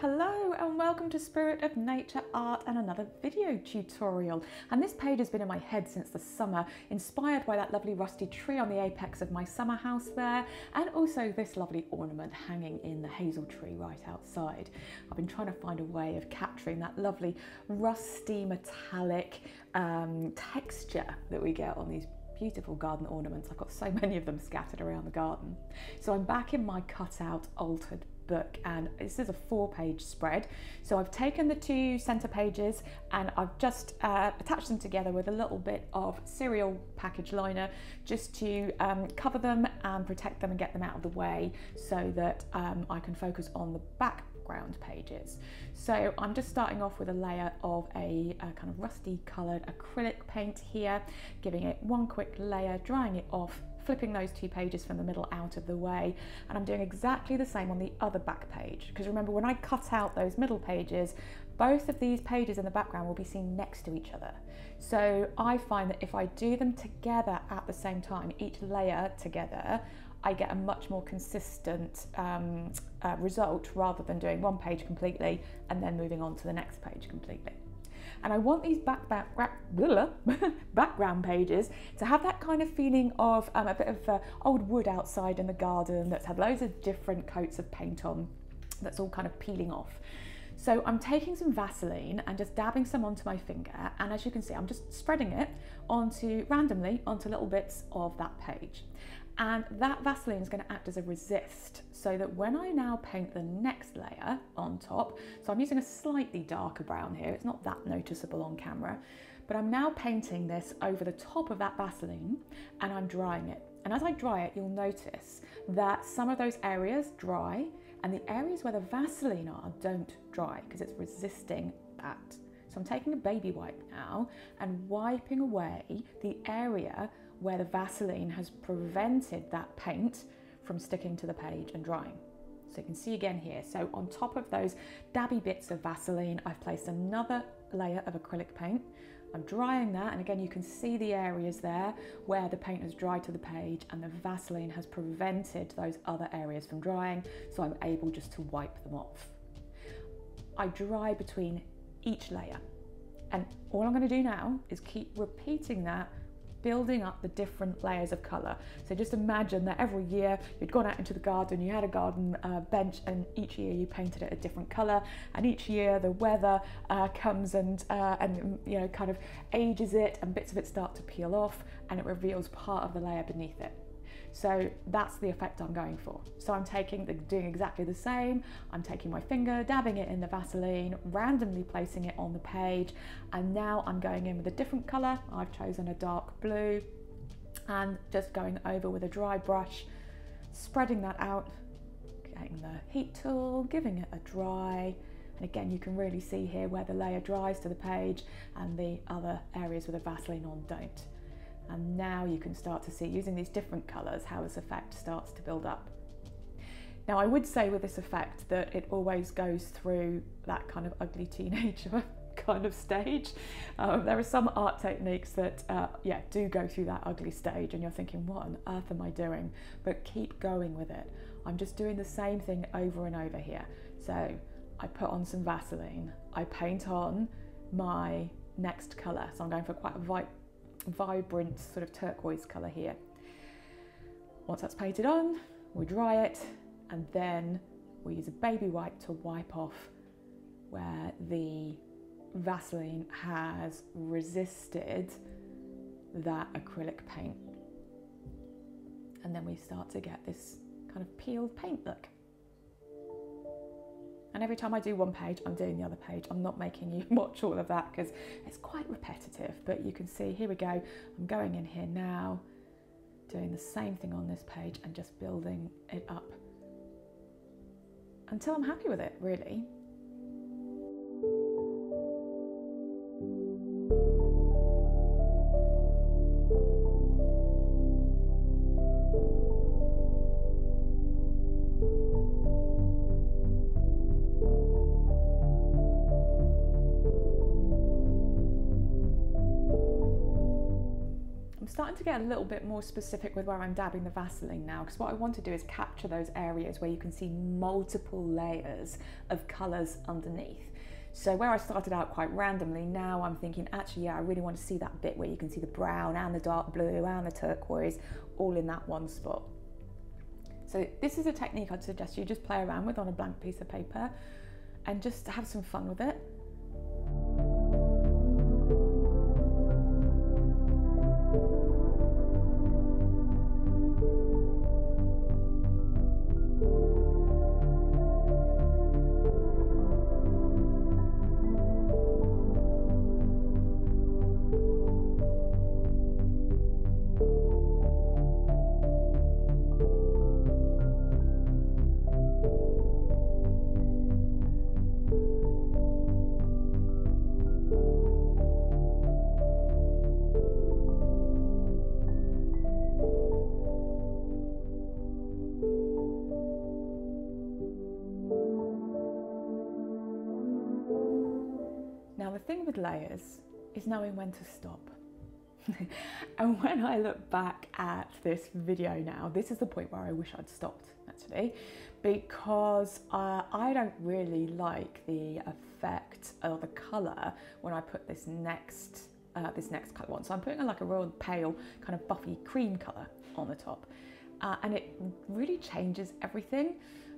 Hello and welcome to Spirit of Nature Art and another video tutorial. And this page has been in my head since the summer, inspired by that lovely rusty tree on the apex of my summer house there, and also this lovely ornament hanging in the hazel tree right outside. I've been trying to find a way of capturing that lovely rusty metallic texture that we get on these beautiful garden ornaments. I've got so many of them scattered around the garden. So I'm back in my cutout altered book, and this is a 4-page spread. So I've taken the two centre pages and I've just attached them together with a little bit of cereal package liner just to cover them and protect them and get them out of the way so that I can focus on the back pages. So I'm just starting off with a layer of a kind of rusty coloured acrylic paint here, giving it one quick layer, drying it off, flipping those two pages from the middle out of the way, and I'm doing exactly the same on the other back page, because remember when I cut out those middle pages, both of these pages in the background will be seen next to each other. So I find that if I do them together at the same time, each layer together, I get a much more consistent result rather than doing one page completely and then moving on to the next page completely. And I want these background pages to have that kind of feeling of a bit of old wood outside in the garden that's had loads of different coats of paint on, that's all kind of peeling off. So I'm taking some Vaseline and just dabbing some onto my finger, and as you can see I'm just spreading it randomly onto little bits of that page. And that Vaseline is going to act as a resist, so that when I now paint the next layer on top, so I'm using a slightly darker brown here, it's not that noticeable on camera, but I'm now painting this over the top of that Vaseline and I'm drying it. And as I dry it, you'll notice that some of those areas dry and the areas where the Vaseline are don't dry because it's resisting that. So I'm taking a baby wipe now and wiping away the area where the Vaseline has prevented that paint from sticking to the page and drying. So you can see again here, so on top of those dabby bits of Vaseline, I've placed another layer of acrylic paint. I'm drying that, and again you can see the areas there where the paint has dried to the page and the Vaseline has prevented those other areas from drying, so I'm able just to wipe them off. I dry between each layer, and all I'm going to do now is keep repeating that, building up the different layers of colour. So just imagine that every year you'd gone out into the garden, you had a garden bench, and each year you painted it a different colour, and each year the weather comes and you know, kind of ages it, and bits of it start to peel off and it reveals part of the layer beneath it. So that's the effect I'm going for. So I'm doing exactly the same. I'm taking my finger, dabbing it in the Vaseline, randomly placing it on the page, and now I'm going in with a different colour. I've chosen a dark blue, and just going over with a dry brush, spreading that out, getting the heat tool, giving it a dry. And again, you can really see here where the layer dries to the page and the other areas with the Vaseline on don't. And now you can start to see, using these different colours, how this effect starts to build up. Now I would say with this effect that it always goes through that kind of ugly teenager kind of stage. There are some art techniques that yeah, do go through that ugly stage and you're thinking, what on earth am I doing? But keep going with it. I'm just doing the same thing over and over here. So I put on some Vaseline, I paint on my next colour, so I'm going for quite a vibrant sort of turquoise colour here. Once that's painted on, we dry it, and then we use a baby wipe to wipe off where the Vaseline has resisted that acrylic paint. And then we start to get this kind of peeled paint look. And every time I do one page, I'm doing the other page. I'm not making you watch all of that because it's quite repetitive, but you can see, here we go. I'm going in here now, doing the same thing on this page and just building it up until I'm happy with it, really. starting to get a little bit more specific with where I'm dabbing the Vaseline now, because what I want to do is capture those areas where you can see multiple layers of colours underneath. So where I started out quite randomly, now I'm thinking, actually, yeah, I really want to see that bit where you can see the brown and the dark blue and the turquoise all in that one spot. So this is a technique I'd suggest you just play around with on a blank piece of paper and just have some fun with it. Now the thing with layers is knowing when to stop. And when I look back at this video now, this is the point where I wish I'd stopped, actually, because I don't really like the effect or the colour when I put this next colour on. So I'm putting like a real pale kind of buffy cream colour on the top, and it really changes everything.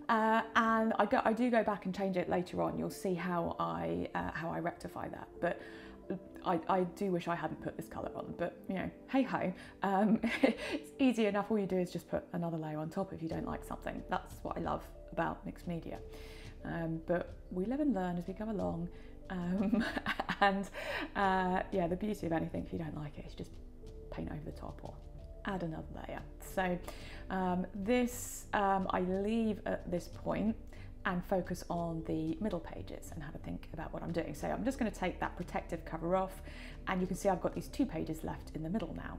And I do go back and change it later on. You'll see how I rectify that. But I do wish I hadn't put this colour on. But you know, hey ho, it's easy enough. All you do is just put another layer on top if you don't like something. That's what I love about mixed media. But we live and learn as we go along. Yeah, the beauty of anything, if you don't like it, is just paint over the top or add another layer. So I leave at this point and focus on the middle pages and have a think about what I'm doing. So I'm just going to take that protective cover off, and you can see I've got these two pages left in the middle now.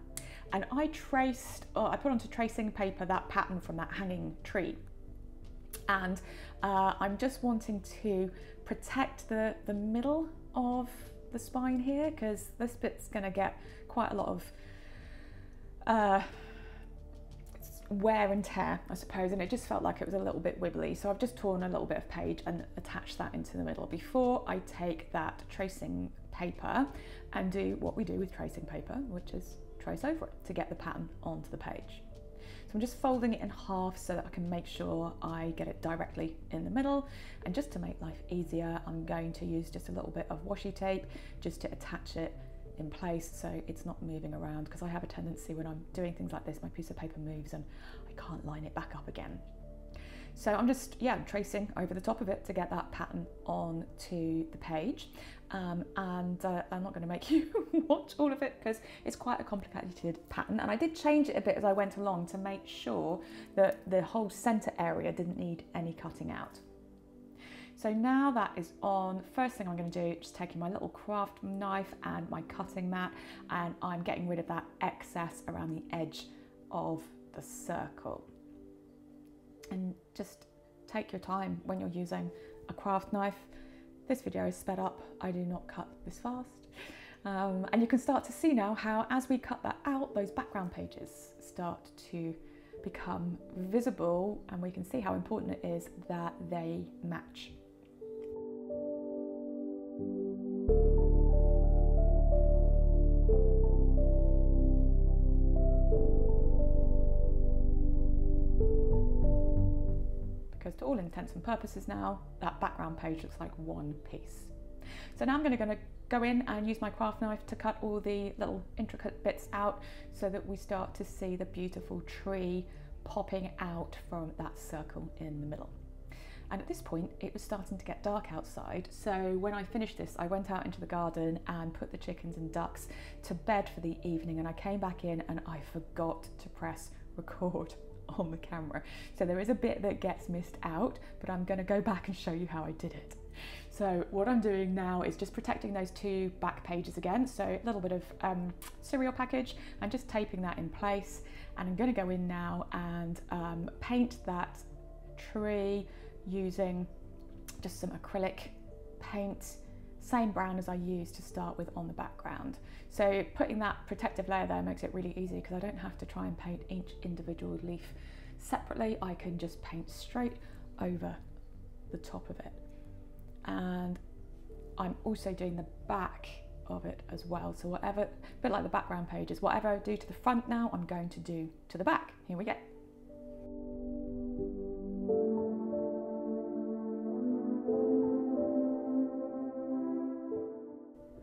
And I traced, or I put onto tracing paper, that pattern from that hanging tree. And I'm just wanting to protect the middle of the spine here, because this bit's going to get quite a lot of wear and tear, I suppose, and it just felt like it was a little bit wibbly. So I've just torn a little bit of page and attached that into the middle before I take that tracing paper and do what we do with tracing paper, which is trace over it to get the pattern onto the page. So I'm just folding it in half so that I can make sure I get it directly in the middle. And just to make life easier, I'm going to use just a little bit of washi tape just to attach it in place so it's not moving around, because I have a tendency when I'm doing things like this, my piece of paper moves and I can't line it back up again. So I'm just, yeah, tracing over the top of it to get that pattern onto the page. I'm not going to make you watch all of it because it's quite a complicated pattern, and I did change it a bit as I went along to make sure that the whole centre area didn't need any cutting out. So now that is on, first thing I'm going to do is just taking my little craft knife and my cutting mat, and I'm getting rid of that excess around the edge of the circle. And just take your time when you're using a craft knife. This video is sped up, I do not cut this fast. And you can start to see now how, as we cut that out, those background pages start to become visible, and we can see how important it is that they match. Because to all intents and purposes now, that background page looks like one piece. So now I'm going to go in and use my craft knife to cut all the little intricate bits out so that we start to see the beautiful tree popping out from that circle in the middle. And at this point it was starting to get dark outside, so when I finished this I went out into the garden and put the chickens and ducks to bed for the evening, and I came back in and I forgot to press record on the camera. So there is a bit that gets missed out, but I'm going to go back and show you how I did it. So what I'm doing now is just protecting those two back pages again, so a little bit of cereal package, and just taping that in place. And I'm going to go in now and paint that tree using just some acrylic paint. same brown as I used to start with on the background. So putting that protective layer there makes it really easy because I don't have to try and paint each individual leaf separately. I can just paint straight over the top of it. And I'm also doing the back of it as well. So whatever, a bit like the background pages, whatever I do to the front now, I'm going to do to the back. Here we go.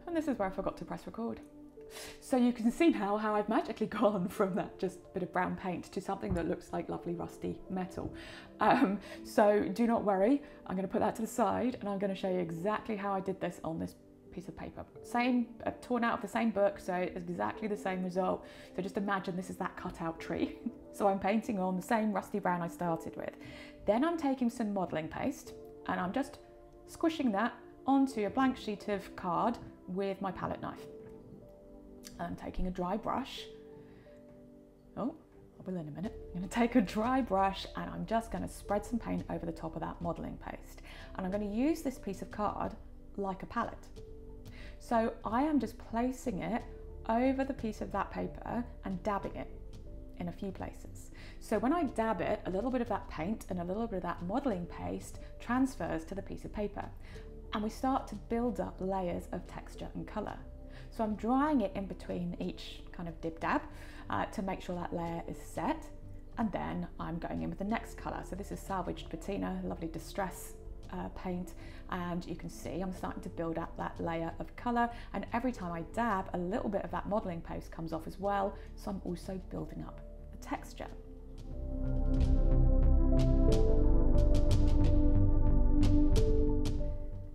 And this is where I forgot to press record. So you can see now how I've magically gone from that just bit of brown paint to something that looks like lovely rusty metal. So do not worry, I'm going to put that to the side and I'm going to show you exactly how I did this on this piece of paper. Same, torn out of the same book, so it's exactly the same result. So just imagine this is that cutout tree. So I'm painting on the same rusty brown I started with. Then I'm taking some modelling paste and I'm just squishing that onto a blank sheet of card with my palette knife. I'm taking a dry brush. Oh, I will in a minute. I'm going to take a dry brush and I'm just going to spread some paint over the top of that modelling paste. And I'm going to use this piece of card like a palette. So I am just placing it over the piece of that paper and dabbing it in a few places. So when I dab it, a little bit of that paint and a little bit of that modelling paste transfers to the piece of paper. And we start to build up layers of texture and colour. So I'm drying it in between each kind of dib dab to make sure that layer is set. And then I'm going in with the next colour. So this is Salvaged Patina, lovely distress paint. And you can see I'm starting to build up that layer of colour. And every time I dab, a little bit of that modelling paste comes off as well. So I'm also building up the texture.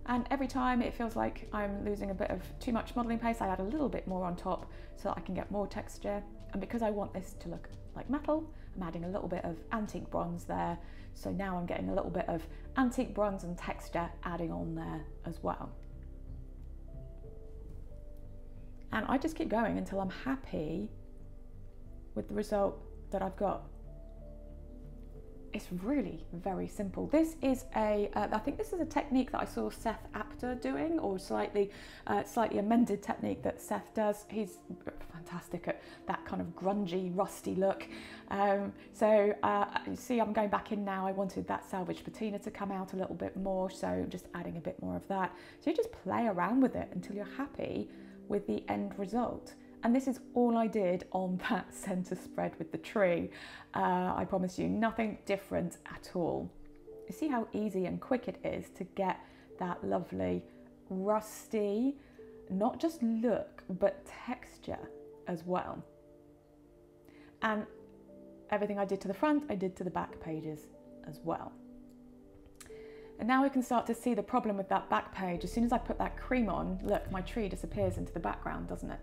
And every time it feels like I'm losing a bit of too much modelling paste, I add a little bit more on top so that I can get more texture. And because I want this to look like metal, I'm adding a little bit of antique bronze there. So now I'm getting a little bit of antique bronze and texture adding on there as well. And I just keep going until I'm happy with the result that I've got. It's really very simple. This is a, I think this is a technique that I saw Seth Apter doing, or slightly amended technique that Seth does. He's fantastic at that kind of grungy, rusty look. You see, I'm going back in now. I wanted that Salvaged Patina to come out a little bit more, so just adding a bit more of that. So you just play around with it until you're happy with the end result. And this is all I did on that centre spread with the tree. I promise you, nothing different at all. You see how easy and quick it is to get that lovely rusty, not just look, but texture as well. And everything I did to the front, I did to the back pages as well. And now we can start to see the problem with that back page. As soon as I put that cream on, look, my tree disappears into the background, doesn't it?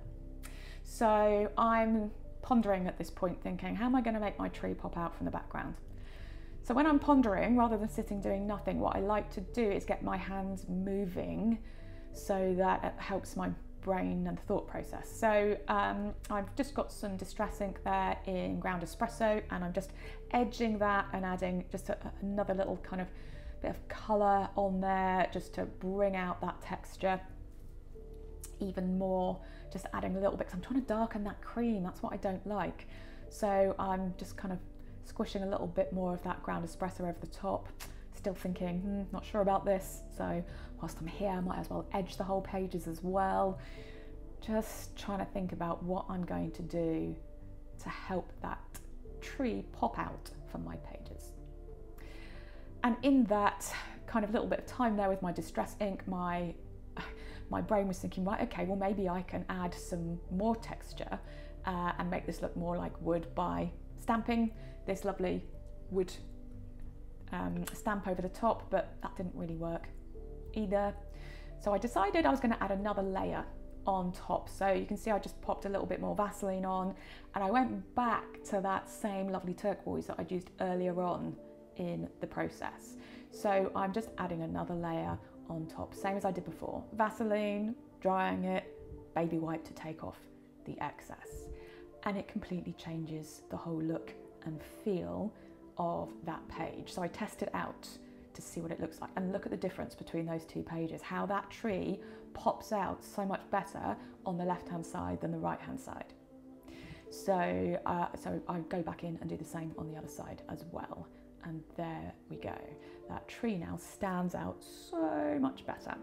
So I'm pondering at this point, thinking, how am I going to make my tree pop out from the background? So when I'm pondering, rather than sitting doing nothing, what I like to do is get my hands moving so that it helps my brain and the thought process. So I've just got some Distress Ink there in ground espresso, and I'm just edging that and adding just another little kind of bit of colour on there just to bring out that texture even more, just adding a little bit, because I'm trying to darken that cream. That's what I don't like. So I'm just kind of squishing a little bit more of that ground espresso over the top, still thinking, not sure about this. So whilst I'm here, I might as well edge the whole pages as well. Just trying to think about what I'm going to do to help that tree pop out from my pages. And in that kind of little bit of time there with my Distress Ink, my brain was thinking, right, okay, well maybe I can add some more texture and make this look more like wood by stamping this lovely wood stamp over the top, but that didn't really work either. So I decided I was going to add another layer on top. So you can see I just popped a little bit more Vaseline on, and I went back to that same lovely turquoise that I'd used earlier on in the process. So I'm just adding another layer on top, same as I did before. Vaseline, drying it, baby wipe to take off the excess. And it completely changes the whole look and feel of that page. So I tested out to see what it looks like. And look at the difference between those two pages, how that tree pops out so much better on the left-hand side than the right-hand side. So I go back in and do the same on the other side as well. And there we go. That tree now stands out so much better.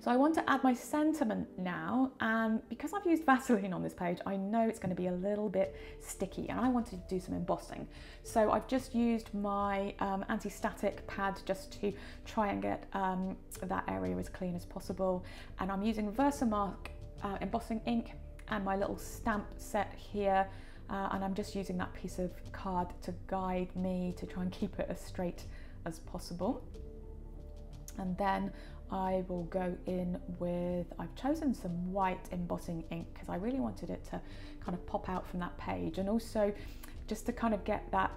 So I want to add my sentiment now, and because I've used Vaseline on this page, I know it's going to be a little bit sticky, and I wanted to do some embossing. So I've just used my anti-static pad just to try and get that area as clean as possible. And I'm using Versamark embossing ink and my little stamp set here. And I'm just using that piece of card to guide me to try and keep it as straight as possible. And then I will go in with, I've chosen some white embossing ink because I really wanted it to kind of pop out from that page, and also just to kind of get that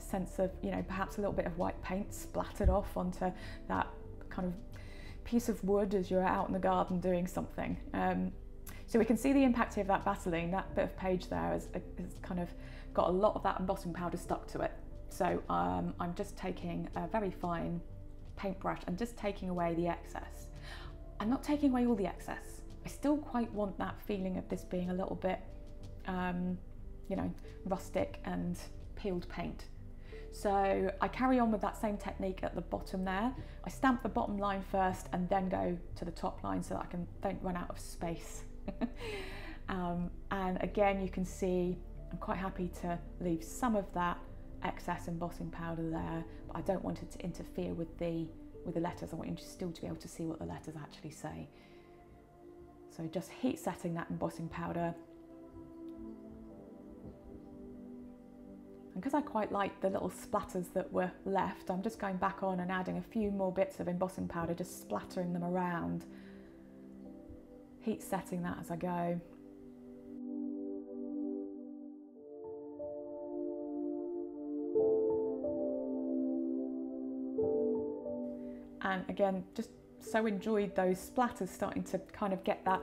sense of, you know, perhaps a little bit of white paint splattered off onto that kind of piece of wood as you're out in the garden doing something. So we can see the impact here of that Vaseline. That bit of page there has kind of got a lot of that embossing powder stuck to it. So I'm just taking a very fine paintbrush and just taking away the excess. I'm not taking away all the excess. I still quite want that feeling of this being a little bit, you know, rustic and peeled paint. So I carry on with that same technique at the bottom there. I stamp the bottom line first and then go to the top line so that I don't run out of space. And again, you can see I'm quite happy to leave some of that excess embossing powder there, but I don't want it to interfere with the letters. I want you still to be able to see what the letters actually say. So just heat setting that embossing powder. And because I quite like the little splatters that were left, I'm just going back on and adding a few more bits of embossing powder, just splattering them around. Heat setting that as I go. And again, just so enjoyed those splatters starting to kind of get that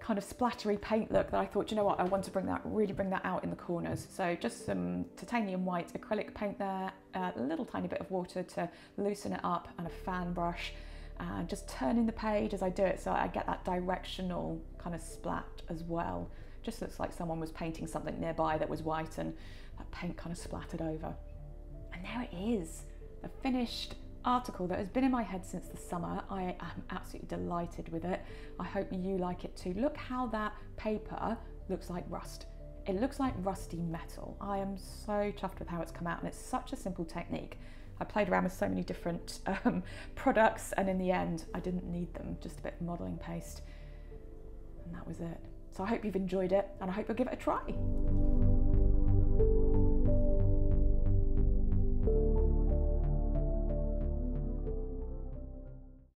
kind of splattery paint look that I thought, you know what, I want to bring that, really bring that out in the corners. So just some titanium white acrylic paint there, a little tiny bit of water to loosen it up, and a fan brush, and just turning the page as I do it so I get that directional kind of splat as well. Just looks like someone was painting something nearby that was white and that paint kind of splattered over. And there it is, a finished article that has been in my head since the summer. I am absolutely delighted with it. I hope you like it too. Look how that paper looks like rust. It looks like rusty metal. I am so chuffed with how it's come out, and it's such a simple technique. I played around with so many different products, and in the end I didn't need them, just a bit of modelling paste, and that was it. So I hope you've enjoyed it, and I hope you'll give it a try.